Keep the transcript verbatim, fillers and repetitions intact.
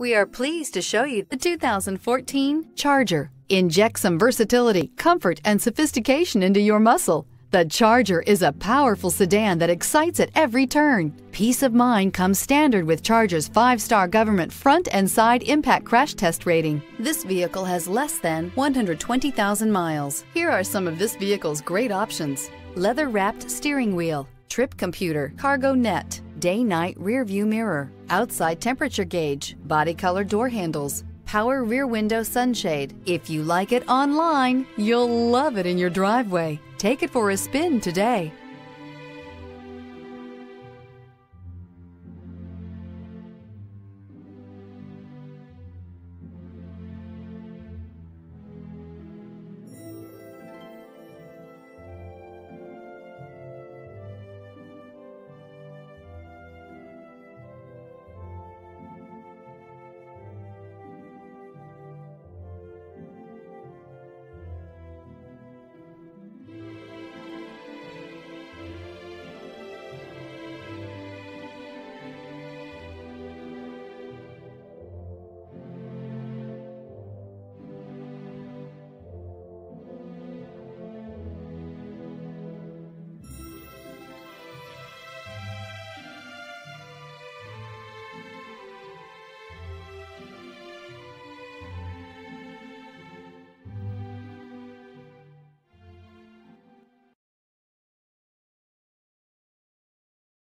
We are pleased to show you the two thousand fourteen Charger. Inject some versatility, comfort, and sophistication into your muscle. The Charger is a powerful sedan that excites at every turn. Peace of mind comes standard with Charger's five-star government front and side impact crash test rating. This vehicle has less than one hundred twenty thousand miles. Here are some of this vehicle's great options: leather-wrapped steering wheel, trip computer, cargo net, day-night rear-view mirror, outside temperature gauge, body color door handles, power rear window sunshade. If you like it online, you'll love it in your driveway. Take it for a spin today.